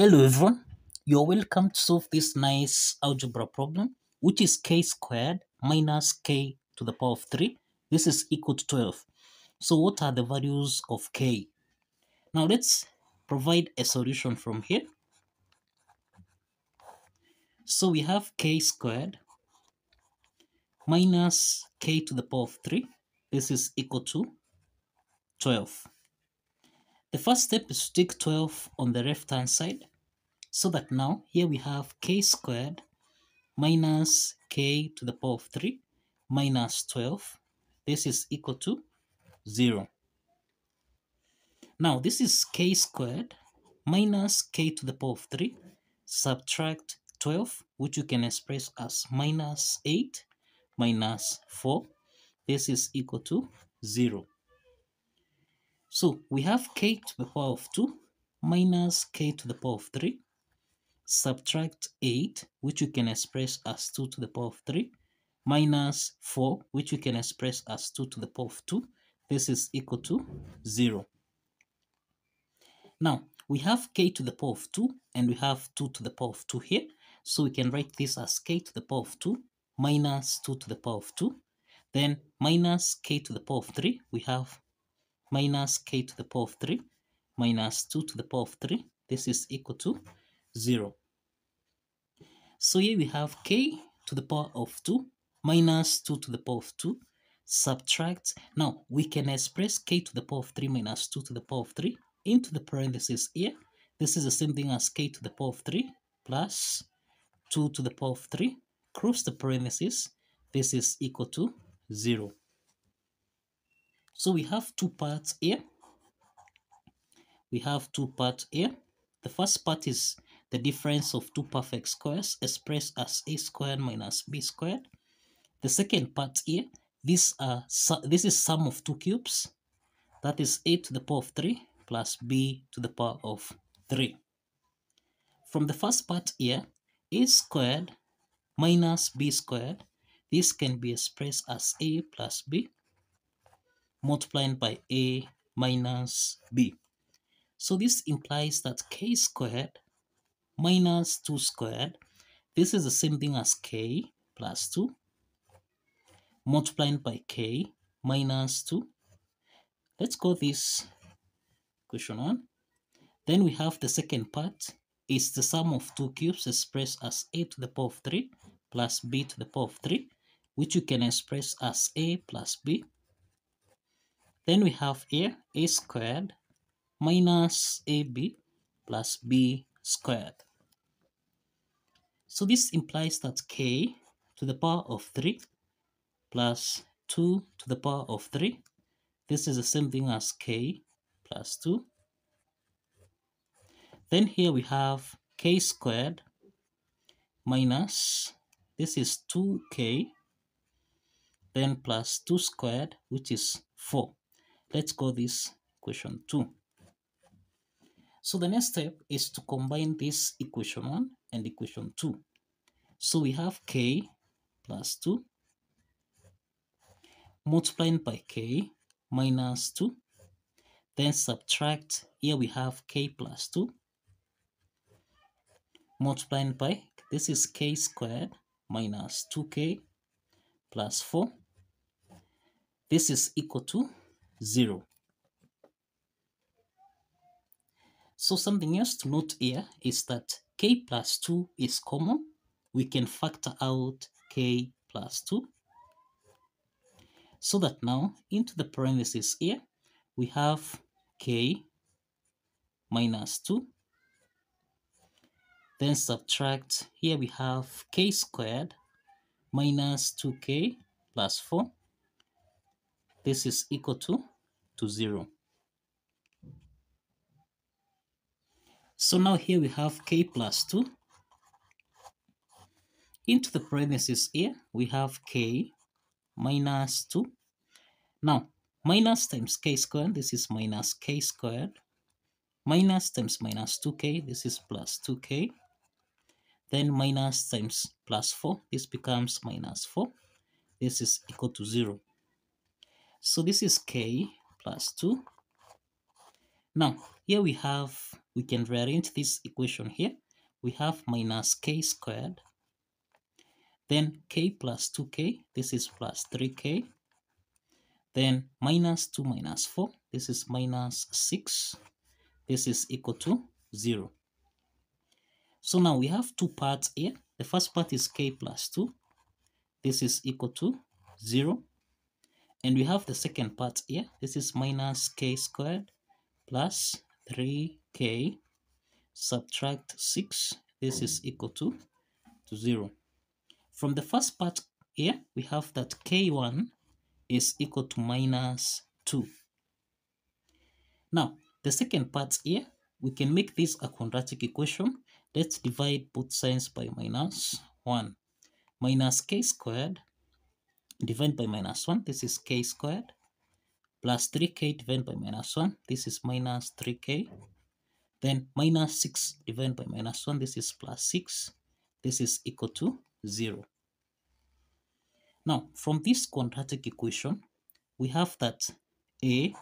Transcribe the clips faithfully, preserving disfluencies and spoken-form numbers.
Hello everyone, you're welcome to solve this nice algebra problem, which is k squared minus k to the power of three. This is equal to twelve. So what are the values of k? Now let's provide a solution from here. So we have k squared minus k to the power of three. This is equal to twelve. The first step is to take twelve on the left hand side, so that now here we have k squared minus k to the power of three minus twelve. This is equal to zero. Now this is k squared minus k to the power of three, subtract twelve, which you can express as minus eight minus four. This is equal to zero. So we have k to the power of two minus k to the power of three, subtract eight, which you can express as two to the power of three, minus four, which you can express as two to the power of two. This is equal to zero. Now we have k to the power of two and we have two to the power of two here. So we can write this as k to the power of two minus two to the power of two. Then minus k to the power of three, we have minus k to the power of three minus two to the power of three. This is equal to zero. So here we have k to the power of two minus two to the power of two, subtract. Now we can express k to the power of three minus two to the power of three into the parentheses here. This is the same thing as k to the power of three plus two to the power of three, cross the parentheses. This is equal to zero. So we have two parts here. We have two parts here. The first part is the difference of two perfect squares, expressed as a squared minus b squared. The second part here, this, are, this is sum of two cubes. That is a to the power of three plus b to the power of three. From the first part here, a squared minus b squared, this can be expressed as a plus b multiplied by a minus b. So this implies that k squared minus two squared, this is the same thing as k plus two multiplied by k minus two. Let's call this equation one. Then we have the second part. It's the sum of two cubes expressed as a to the power of three plus b to the power of three, which you can express as a plus b. Then we have here a squared minus ab plus b squared. So this implies that k to the power of three plus two to the power of three. This is the same thing as k plus two. Then here we have k squared minus, this is two k, then plus two squared, which is four. Let's call this equation two. So the next step is to combine this equation one and equation two. So we have k plus two multiplied by k minus two. Then subtract, here we have k plus two multiplied by, this is k squared minus two k plus four. This is equal to zero. So something else to note here is that k plus two is common. We can factor out k plus two. So that now into the parentheses here, we have k minus two. Then subtract, here we have k squared minus two k plus four. This is equal to, to zero. So now here we have k plus two. Into the parentheses here, we have k minus two. Now, minus times k squared, this is minus k squared. Minus times minus two k, this is plus two k. Then minus times plus four, this becomes minus four. This is equal to zero. So this is k plus two. Now, here we have, we can rearrange this equation here. We have minus k squared, then k plus two k, this is plus three k, then minus two minus four, this is minus six, this is equal to zero. So now we have two parts here. The first part is k plus two, this is equal to zero, and we have the second part here, this is minus k squared plus three k subtract six, this is equal to, to zero. From the first part here, we have that k one is equal to minus two. Now, the second part here, we can make this a quadratic equation. Let's divide both sides by minus one. Minus k squared divided by minus one, this is k squared, plus three k divided by minus one, this is minus three k. Then minus six divided by minus one, this is plus six, this is equal to zero. Now, from this quadratic equation, we have that a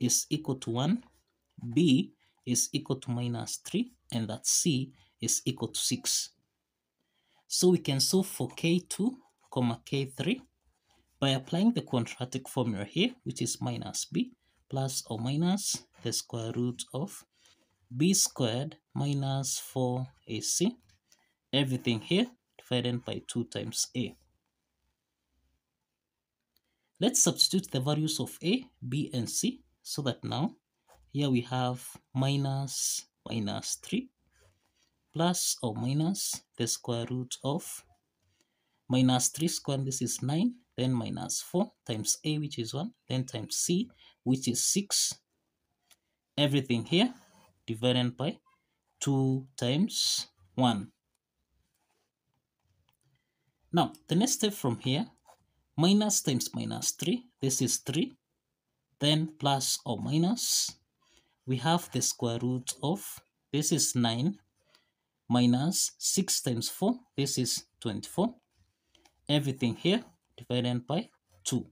is equal to one, b is equal to minus three, and that c is equal to six. So we can solve for k two, comma k three by applying the quadratic formula here, which is minus b plus or minus the square root of b squared minus four a c, everything here divided by two times a. Let's substitute the values of a, b, and c, so that now here we have minus minus three plus or minus the square root of minus three squared, this is nine, then minus four times a, which is one, then times c, which is six, everything here divided by two times one. Now, the next step from here, minus times minus three, this is three, then plus or minus, we have the square root of, this is nine, minus six times four, this is twenty-four, everything here divided by two.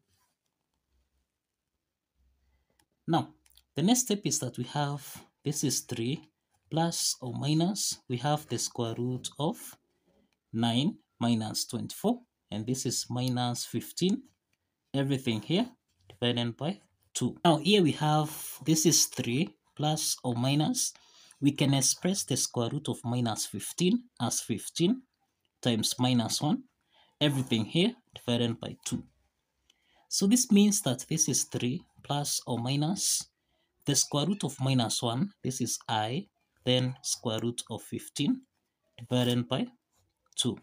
Now, the next step is that we have, this is three, plus or minus, we have the square root of nine minus twenty-four, and this is minus fifteen, everything here divided by two. Now here we have, this is three plus or minus, we can express the square root of minus fifteen as fifteen times minus one, everything here divided by two. So this means that this is three plus or minus the square root of minus one, this is I, then square root of fifteen divided by two.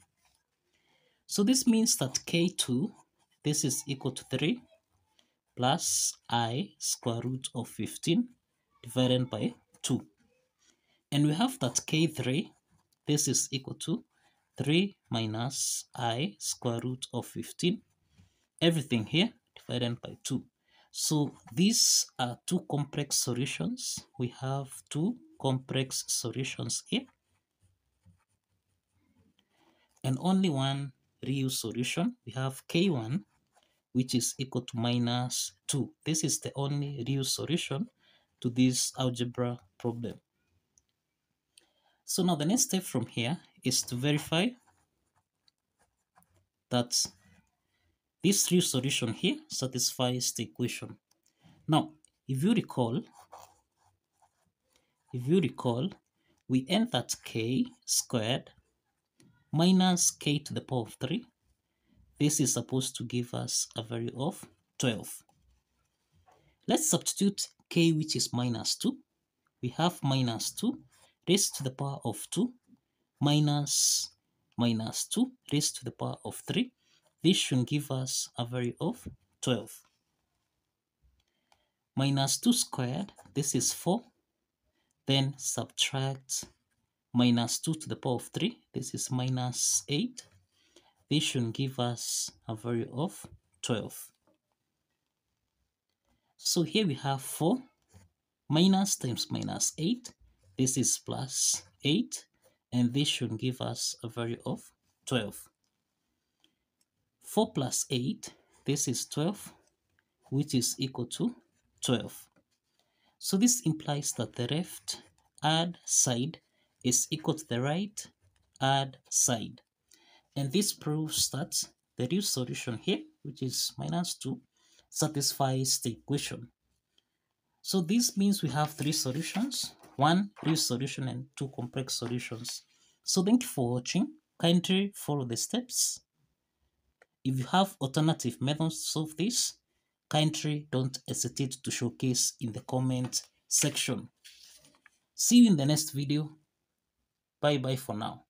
So this means that k two, this is equal to three plus I square root of fifteen divided by two. And we have that k three, this is equal to three minus I square root of fifteen, everything here divided by two. So these are two complex solutions. We have two complex solutions here, and only one real solution. We have k one, which is equal to minus two. This is the only real solution to this algebra problem. So now the next step from here is to verify that this real solution here satisfies the equation. Now, if you recall, if you recall, we end that k squared minus k to the power of three, this is supposed to give us a value of twelve. Let's substitute k, which is minus two. We have minus two raised to the power of two minus minus two raised to the power of three. This should give us a value of twelve. Minus two squared, this is four, then subtract minus two to the power of three, this is minus eight. This should give us a value of twelve. So here we have four minus times minus eight, this is plus eight, and this should give us a value of twelve. four plus eight, this is twelve, which is equal to twelve. So this implies that the left add side is equal to the right add side. And this proves that the real solution here, which is minus two, satisfies the equation. So this means we have three solutions, one real solution and two complex solutions. So thank you for watching. Kindly follow the steps. If you have alternative methods to solve this, kindly don't hesitate to showcase in the comment section. See you in the next video. Bye bye for now.